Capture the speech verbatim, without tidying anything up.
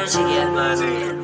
magic, yeah, magic.